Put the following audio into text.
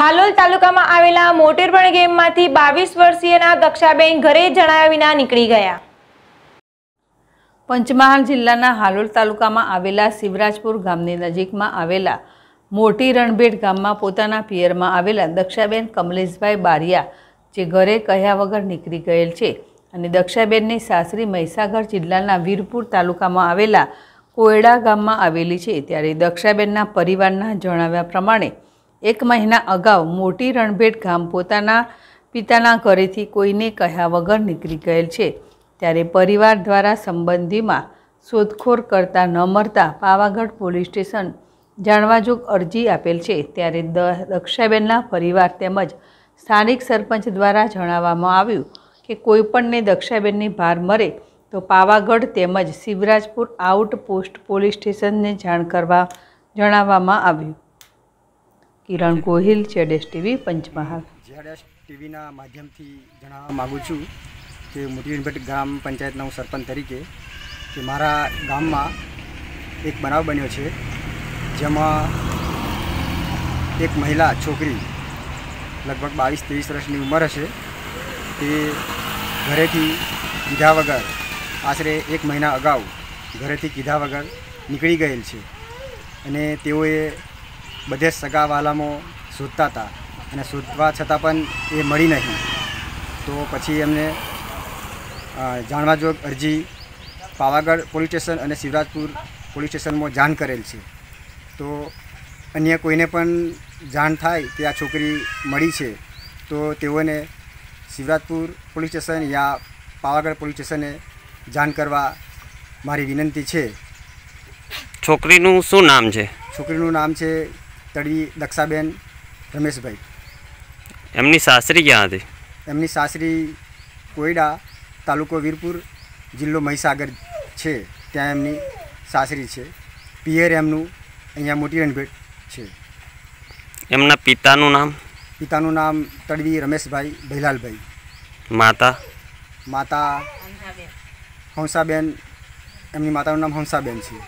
હાલોલ તાલુકામાં આવેલા મોટીરણભેટ ગામમાંથી 22 વર્ષીયના દક્ષાબેન ઘરે જણાવ્યા વિના નીકળી ગયા। પંચમહાલ જિલ્લાના હાલોલ તાલુકામાં આવેલા શિવરાજપુર ગામની નજીકમાં આવેલા મોટીરણભેટ ગામમાં પોતાના પિયરમાં આવેલા દક્ષાબેન કમલેશભાઈ બારિયા જે ઘરે કહ્યા વગર નીકળી ગયેલ છે અને દક્ષાબેનની સાસરી મહીસાગર જિલ્લાના વીરપુર તાલુકામાં આવેલા કોયડા ગામમાં આવેલી છે। ત્યારે દક્ષાબેનના પરિવારના જણાવ્યા પ્રમાણે એક મહિના અગાઉ મોટીરણભેટ ગામ પોતાના પિતાના ઘરેથી કોઈને કહ્યા વગર નીકળી ગયેલ છે। ત્યારે પરિવાર દ્વારા સંબંધીમાં શોધખોળ કરતા ન મળતા પાવાગઢ પોલીસ સ્ટેશન જાણવાજોગ અરજી આપેલ છે। ત્યારે દક્ષાબેનના પરિવાર તેમજ સ્થાનિક સરપંચ દ્વારા જણાવવામાં આવ્યું કે કોઈપણને દક્ષાબેનની ભાર મરે તો પાવાગઢ તેમજ શિવરાજપુર આઉટપોસ્ટ પોલીસ સ્ટેશનને જાણ કરવા જણાવવામાં આવ્યું। કિરણ ગોહિલ, જેડેશ ટીવી, પંચમહાલ। જેડેશ ટીવીના માધ્યમથી જણાવવા માગું છું કે મોટીરણભેટ ગ્રામ પંચાયતના હું સરપંચ તરીકે કે મારા ગામમાં એક બનાવ બન્યો છે જેમાં એક મહિલા છોકરી લગભગ 22-23 વર્ષની ઉંમર હશે તે ઘરેથી કીધા વગર આશરે એક મહિના અગાઉ ઘરેથી કીધા વગર નીકળી ગયેલ છે અને તેઓએ બધે સગાવાલામાં શોધતા હતા અને શોધવા છતાં પણ એ મળી નહીં તો પછી એમને જાણવાજોગ અરજી પાવાગઢ પોલીસ સ્ટેશન અને શિવરાજપુર પોલીસ સ્ટેશનમાં જાણ કરેલ છે। तो अन्य कोईने पण जाण थाय कि आ छोकरी मळी छे तो तेओने शिवराजपुर पोलीस स्टेशन या पावागढ़ पोलीस स्टेशने जाण करवा मारी विनंती छे। छोकरीनुं शुं नाम छे? छोकरीनुं नाम छे तड़ी दक्षाबेन रमेशभाई। एमनी सासरी क्यां हती? एमनी सासरी कोयडा, तालुको वीरपुर, जिल्लो महीसागर छे। त्यां एमनी सासरी छे। पियर एमनुं अहीं मोटीरणभेट छे। एमना पितानुं नाम? पितानुं नाम तड़वी रमेशभाई भैलालभाई। माता? माता हंसाबेन। एमनी मातानुं नाम हंसाबेन छे।